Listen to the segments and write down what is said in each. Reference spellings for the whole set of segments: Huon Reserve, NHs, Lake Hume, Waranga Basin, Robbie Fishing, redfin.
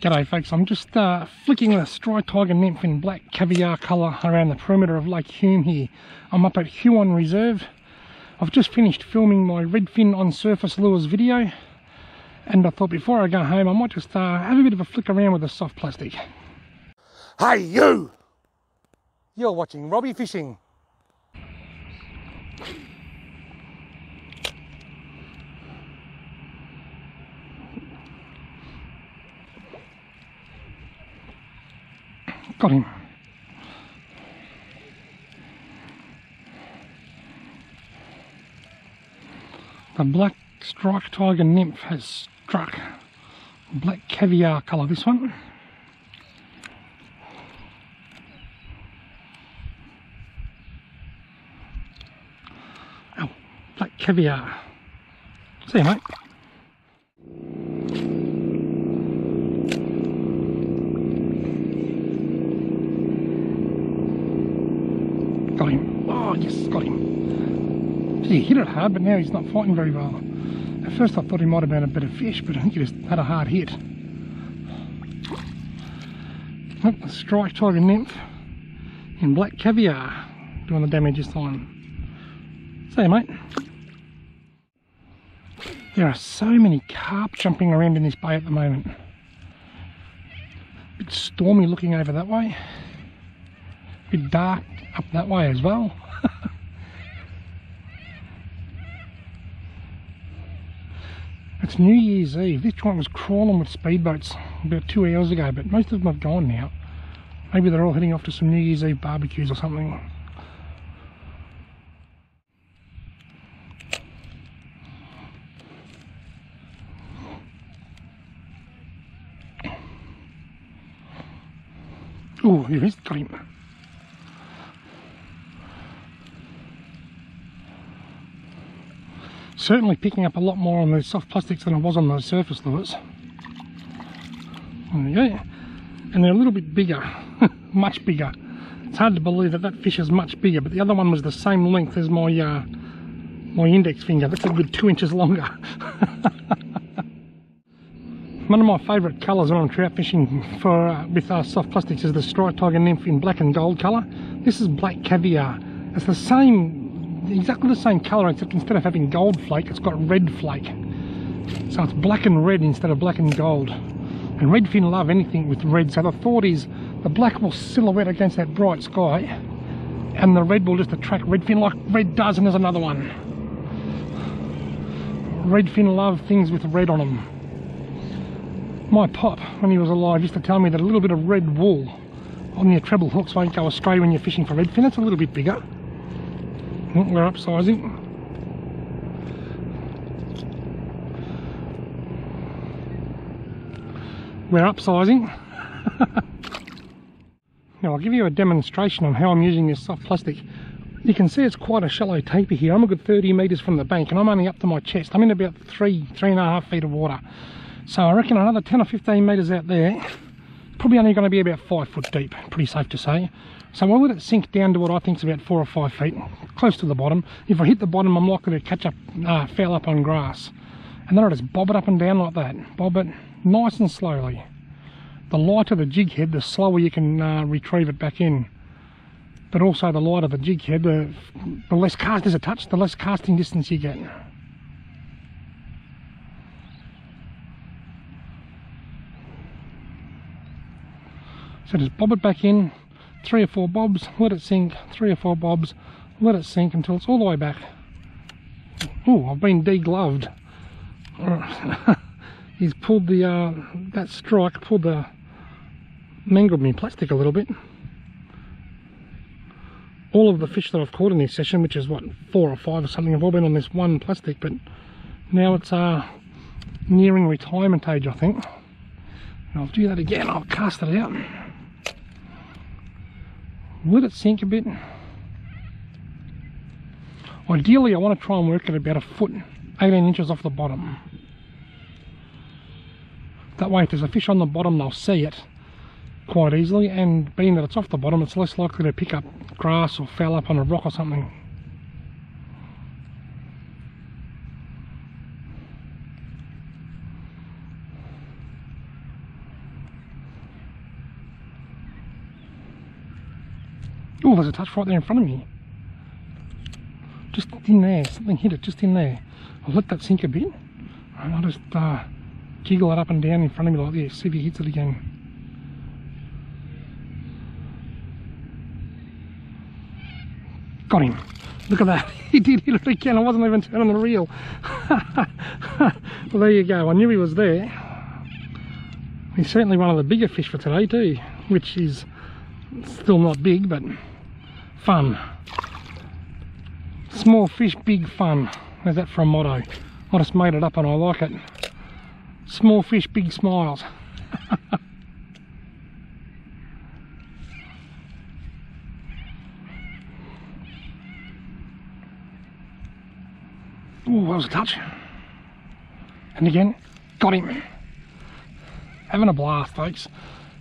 G'day folks, I'm just flicking this dry tiger nymph in black caviar colour around the perimeter of Lake Hume here. I'm up at Huon Reserve. I've just finished filming my redfin on surface lures video, and I thought before I go home I might just have a bit of a flick around with the soft plastic. Hey you! You're watching Robbie Fishing. Got him. The black striped tiger nymph has struck. Black caviar colour, this one. Oh, black caviar. See you, mate. Got him. Oh yes, got him. He hit it hard, but now he's not fighting very well. At first I thought he might have been a better fish, but I think he just had a hard hit. Look, the striped tiger nymph in black caviar doing the damage this time. See you, mate. There are so many carp jumping around in this bay at the moment. A bit stormy looking over that way. A bit dark up that way as well. It's New Year's Eve. This joint was crawling with speedboats about 2 hours ago, but most of them have gone now. Maybe they're all heading off to some New Year's Eve barbecues or something. Oh, here is the cream. Certainly picking up a lot more on those soft plastics than I was on those surface lures. There you go. And they're a little bit bigger, much bigger. It's hard to believe that that fish is much bigger, but the other one was the same length as my my index finger. That's a good 2 inches longer. One of my favourite colours when I'm trout fishing for with soft plastics is the striped tiger nymph in black and gold colour. This is black caviar. It's the same. Exactly the same colour, except instead of having gold flake, it's got red flake. So it's black and red instead of black and gold. And redfin love anything with red, so the thought is the black will silhouette against that bright sky, and the red will just attract redfin like red does, and there's another one. Redfin love things with red on them. My pop, when he was alive, used to tell me that a little bit of red wool on your treble hooks won't go astray when you're fishing for redfin. It's a little bit bigger. We're upsizing. We're upsizing. Now I'll give you a demonstration on how I'm using this soft plastic. You can see it's quite a shallow taper here. I'm a good 30 metres from the bank and I'm only up to my chest. I'm in about three and a half feet of water. So I reckon another 10 or 15 metres out there, probably only going to be about 5 foot deep, pretty safe to say. So I let it sink down to what I think is about 4 or 5 feet, close to the bottom. If I hit the bottom, I'm likely to catch up, foul up on grass. And then I just bob it up and down like that. Bob it nice and slowly. The lighter the jig head, the slower you can retrieve it back in. But also the lighter the jig head, the less casters are touched, the less casting distance you get. So just bob it back in. 3 or 4 bobs, let it sink, 3 or 4 bobs, let it sink until it's all the way back. Oh, I've been de-gloved. He's pulled the, that strike pulled the, mangled me plastic a little bit. All of the fish that I've caught in this session, which is what, 4 or 5 or something, have all been on this one plastic, but now it's nearing retirement age, I think. And I'll do that again, I'll cast it out. Let it sink a bit. Ideally I want to try and work at about 1 foot 18 inches off the bottom. That way if there's a fish on the bottom they'll see it quite easily, and being that it's off the bottom it's less likely to pick up grass or foul up on a rock or something. Oh, there's a touch right there in front of me. Just in there, something hit it just in there. I'll let that sink a bit. And I'll just giggle it up and down in front of me like this, see if he hits it again. Got him. Look at that. He did hit it again. I wasn't even turning the reel. Well, there you go. I knew he was there. He's certainly one of the bigger fish for today too, which is still not big, but fun. Small fish, big fun. How's that for a motto? I just made it up and I like it. Small fish, big smiles. Oh, that was a touch. And again, got him. Having a blast, folks.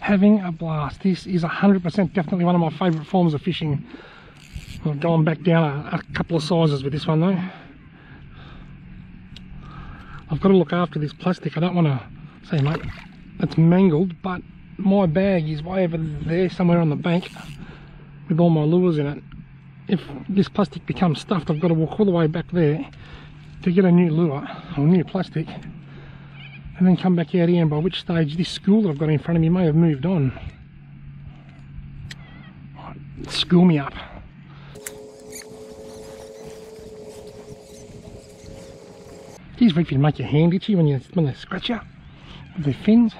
Having a blast. This is 100% definitely one of my favourite forms of fishing. I've gone back down a couple of sizes with this one though. I've got to look after this plastic. I don't want to say, mate, it's mangled, but my bag is way over there somewhere on the bank with all my lures in it. If this plastic becomes stuffed, I've got to walk all the way back there to get a new lure or new plastic, and then come back out here, and by which stage this school that I've got in front of me may have moved on. Right, school me up. These reefers make your hand itchy when they scratch you with their fins.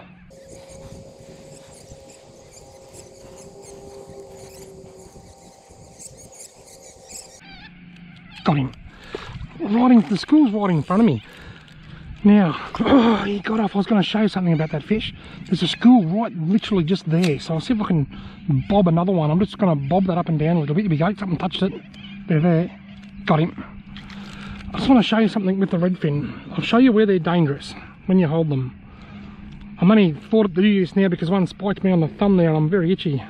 Got him. The school's right in front of me. Now, oh, he got off. I was going to show you something about that fish. There's a school right literally just there. So I'll see if I can bob another one. I'm just going to bob that up and down a little bit. There we go. Something touched it. They're there. Got him. I just want to show you something with the redfin. I'll show you where they're dangerous when you hold them. I'm only thought to do this now because one spiked me on the thumb there and I'm very itchy.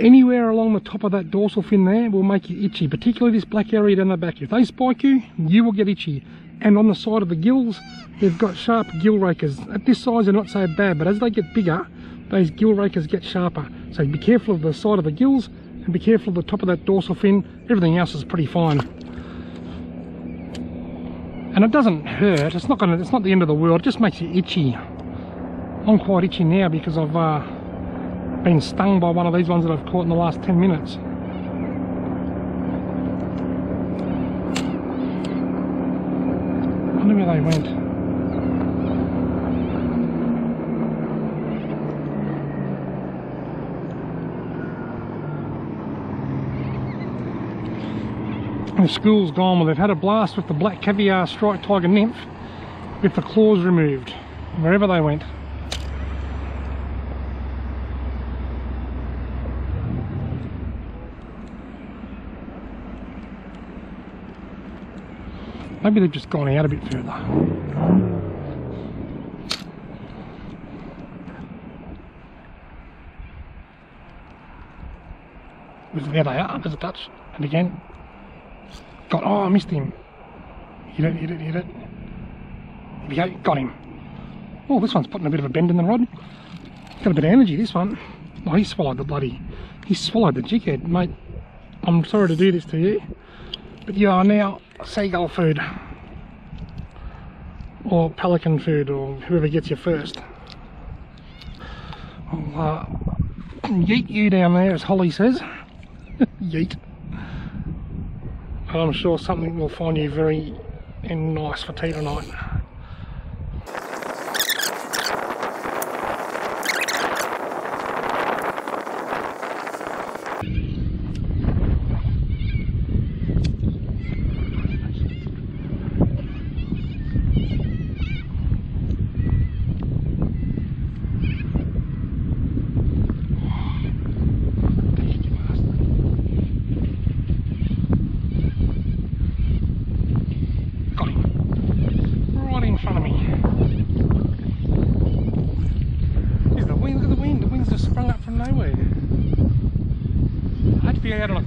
Anywhere along the top of that dorsal fin there will make you itchy, particularly this black area down the back. If they spike you, you will get itchy. And on the side of the gills, they've got sharp gill rakers. At this size they're not so bad, but as they get bigger, those gill rakers get sharper. So be careful of the side of the gills and be careful of the top of that dorsal fin. Everything else is pretty fine. And it doesn't hurt, it's not the end of the world, it just makes you itchy. I'm quite itchy now because I've been stung by one of these ones that I've caught in the last 10 minutes. I wonder where they went. The school's gone. Well, they've had a blast with the black caviar striped tiger nymph with the claws removed, wherever they went. Maybe they've just gone out a bit further. There they are, there's a touch. And again. Got, oh, I missed him. Hit it, hit it, hit it. Here we go, got him. Oh, this one's putting a bit of a bend in the rod. Got a bit of energy, this one. Oh, he swallowed the bloody, he swallowed the jig head, mate. I'm sorry to do this to you, but you are now seagull food, or pelican food, or whoever gets you first. I'll yeet you down there, as Holly says. Yeet. And I'm sure something will find you very nice for tea tonight.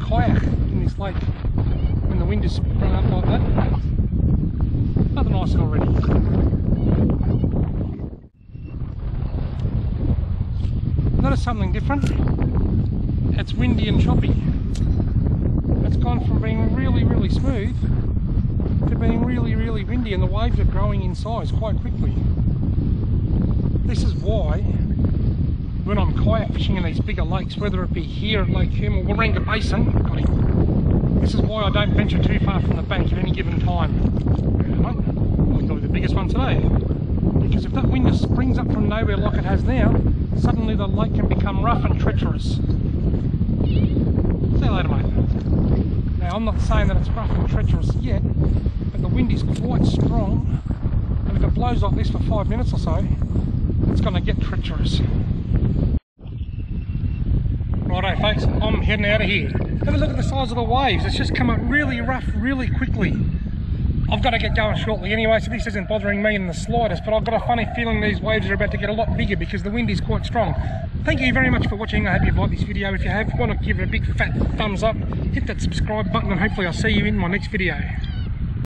Kayak in this lake when the wind is sprung up like that. Nothing nice already. Notice something different. it's windy and choppy. It's gone from being really, really smooth to being really, really windy, and the waves are growing in size quite quickly. This is why when I'm kayak fishing in these bigger lakes, whether it be here at Lake Hume or Waranga Basin, this is why I don't venture too far from the bank at any given time. It's probably the biggest one today, because if that wind just springs up from nowhere like it has now, suddenly the lake can become rough and treacherous. See you later, mate. Now, I'm not saying that it's rough and treacherous yet, but the wind is quite strong, and if it blows like this for 5 minutes or so, it's going to get treacherous. Righto folks, I'm heading out of here. Have a look at the size of the waves. It's just come up really rough really quickly. I've got to get going shortly anyway, so this isn't bothering me in the slightest, but I've got a funny feeling these waves are about to get a lot bigger because the wind is quite strong. Thank you very much for watching. I hope you've liked this video. If you have, want to give it a big fat thumbs up, hit that subscribe button, and hopefully I'll see you in my next video.